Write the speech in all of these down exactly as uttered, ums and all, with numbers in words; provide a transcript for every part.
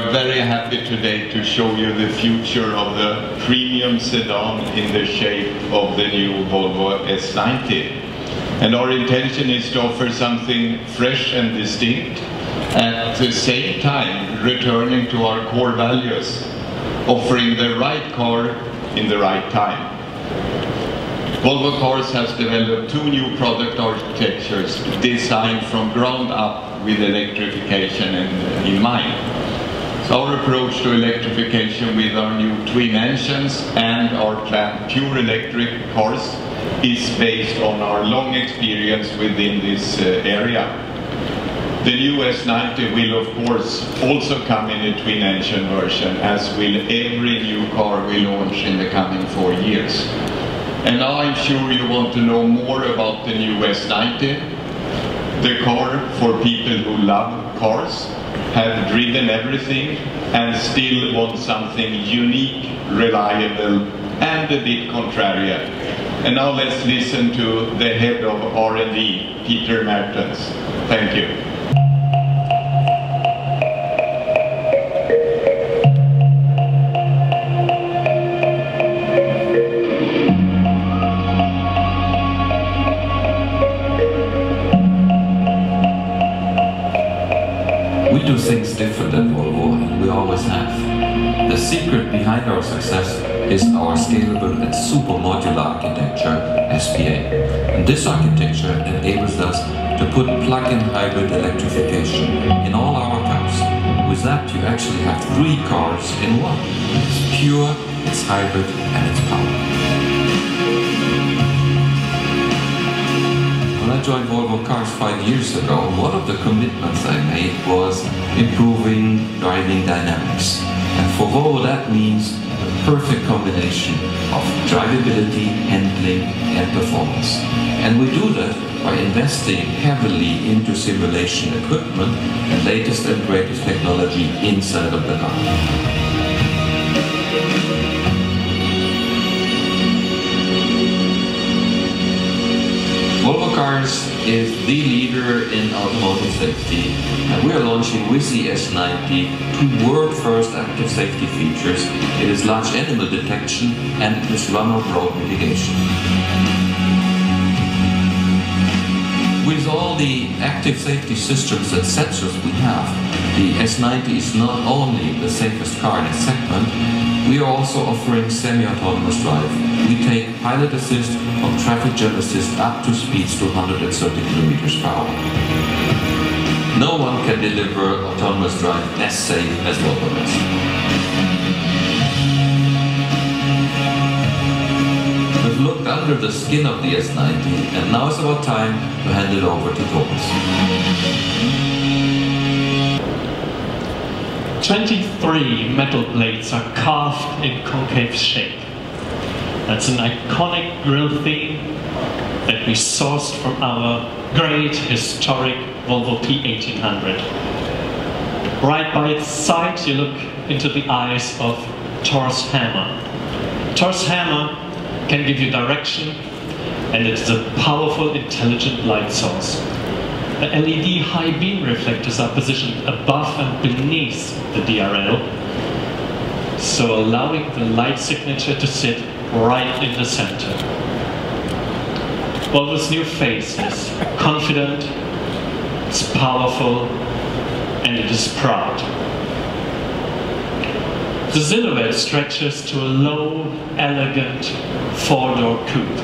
are very happy today to show you the future of the premium sedan in the shape of the new Volvo S ninety. And our intention is to offer something fresh and distinct, at the same time returning to our core values, offering the right car in the right time. Volvo Cars has developed two new product architectures designed from ground up with electrification in, in mind. So our approach to electrification with our new twin engines and our planned pure electric cars is based on our long experience within this uh, area. The new S ninety will of course also come in a twin engine version, as will every new car we launch in the coming four years. And now I'm sure you want to know more about the new S ninety, the car for people who love cars, have driven everything, and still want something unique, reliable, and a bit contrarian. And now let's listen to the head of R and D, Peter Mertens. Thank you. We do things different at Volvo, and we always have. The secret behind our success is our scalable and super modular architecture, S P A. And this architecture enables us to put plug-in hybrid electrification in all our cars. With that, you actually have three cars in one. It's pure, it's hybrid, and it's power. When I joined Volvo Cars five years ago, one of the commitments I made was improving driving dynamics. And for Volvo that means the perfect combination of drivability, handling and performance. And we do that by investing heavily into simulation equipment and latest and greatest technology inside of the car. Volvo Cars is the leader in automotive safety, and we are launching with the S ninety two world-first active safety features. It is large animal detection and it is run-of-road mitigation. With all the active safety systems and sensors we have, the S ninety is not only the safest car in its segment. We are also offering semi-autonomous drive. We take pilot assist or traffic jam assist up to speeds to one hundred thirty kilometers per hour. No one can deliver autonomous drive as safe as Volvo does. We've looked under the skin of the S ninety, and now it's about time to hand it over to Thomas. twenty-three metal plates are carved in concave shape. That's an iconic grille theme that we sourced from our great historic Volvo P eighteen hundred. Right by its side you look into the eyes of Thor's Hammer. Thor's Hammer can give you direction, and it is a powerful intelligent light source. The L E D high beam reflectors are positioned above and beneath the D R L, so allowing the light signature to sit right in the center. Volvo's new face is confident, it's powerful, and it is proud. The silhouette stretches to a low, elegant four-door coupe.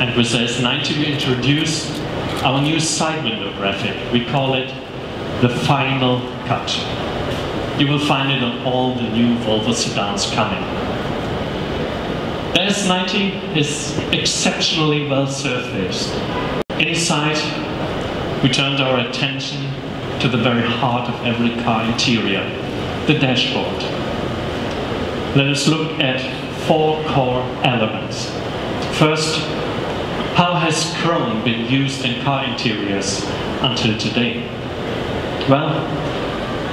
And with the S ninety we introduce our new side window graphic. We call it the final cut. You will find it on all the new Volvo sedans coming. The S ninety is exceptionally well surfaced. Inside, we turned our attention to the very heart of every car interior, the dashboard. Let us look at four core elements. First, how has chrome been used in car interiors until today? Well,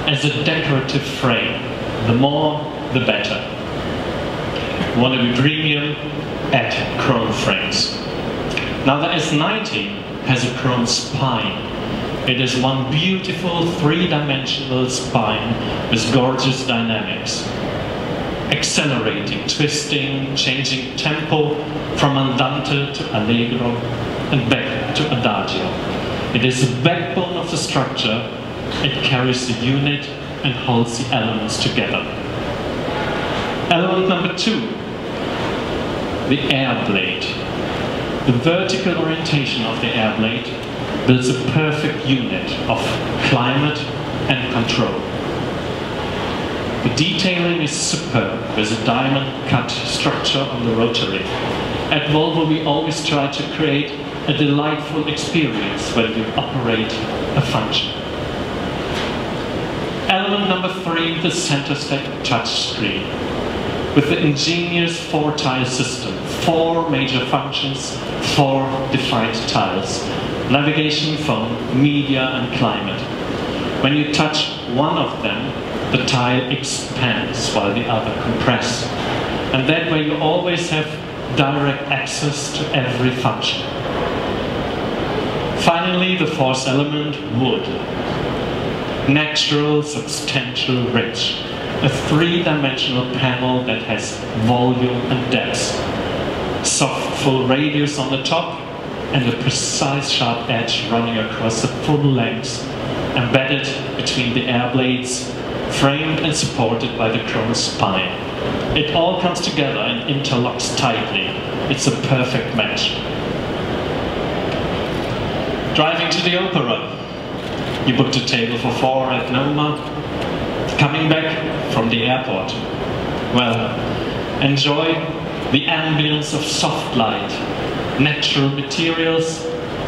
as a decorative frame, the more, the better. Want to be premium? Add chrome frames. Now the S ninety has a chrome spine It is one beautiful three-dimensional spine with gorgeous dynamics. Accelerating, twisting, changing tempo from andante to allegro and back to adagio. It is the backbone of the structure. It carries the unit and holds the elements together. Element number two, the air blade. The vertical orientation of the air blade builds a perfect unit of climate and control. The detailing is superb with a diamond cut structure on the rotary. At Volvo we always try to create a delightful experience when you operate a function. Element number three, the center stack touchscreen. With the ingenious four-tile system, four major functions, four defined tiles. Navigation, phone, media and climate. When you touch one of them, the tile expands while the other compresses. And that way you always have direct access to every function. Finally, the fourth element, wood. Natural, substantial, rich. A three-dimensional panel that has volume and depth. Soft, full radius on the top, and a precise sharp edge running across the full length, embedded between the air blades, framed and supported by the chrome spine. It all comes together and interlocks tightly. It's a perfect match. Driving to the opera. You booked a table for four at Noma. Coming back from the airport. Well, enjoy the ambience of soft light, natural materials,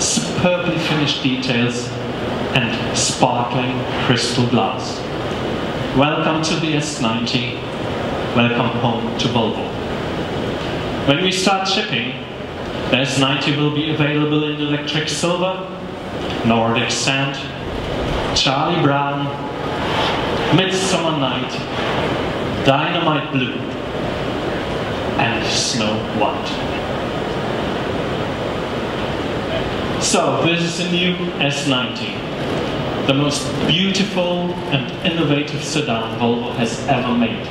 superbly finished details, and sparkling crystal glass. Welcome to the S ninety, welcome home to Volvo. When we start shipping, the S ninety will be available in electric silver, Nordic sand, Charlie Brown, Midsummer Night, Dynamite Blue, and Snow White. So, this is the new S ninety, the most beautiful and innovative sedan Volvo has ever made.